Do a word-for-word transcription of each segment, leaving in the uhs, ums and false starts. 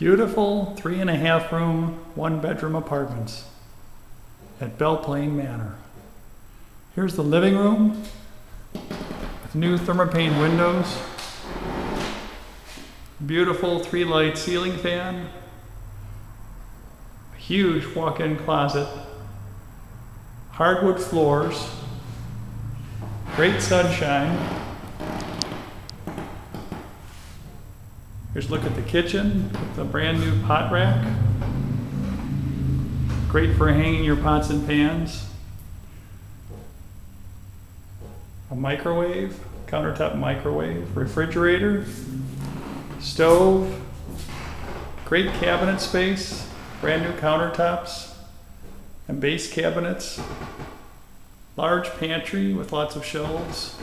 Beautiful three and a half room, one bedroom apartments at Belle Plaine Manor. Here's the living room with new thermopane windows. Beautiful three light ceiling fan. A huge walk-in closet. Hardwood floors. Great sunshine. Here's a look at the kitchen with the brand new pot rack. Great for hanging your pots and pans. A microwave, countertop microwave, refrigerator, stove, great cabinet space, brand new countertops and base cabinets. Large pantry with lots of shelves.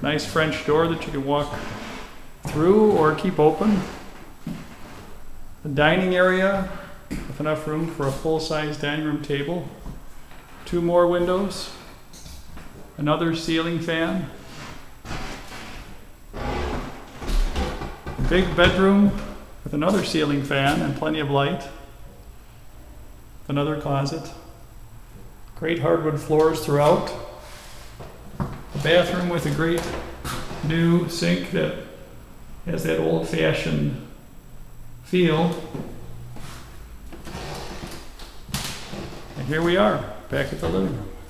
Nice French door that you can walk through or keep open. A dining area with enough room for a full-size dining room table. Two more windows. Another ceiling fan. A big bedroom with another ceiling fan and plenty of light. Another closet. Great hardwood floors throughout. A bathroom with a great new sink that has that old-fashioned feel. And here we are, back at the living room.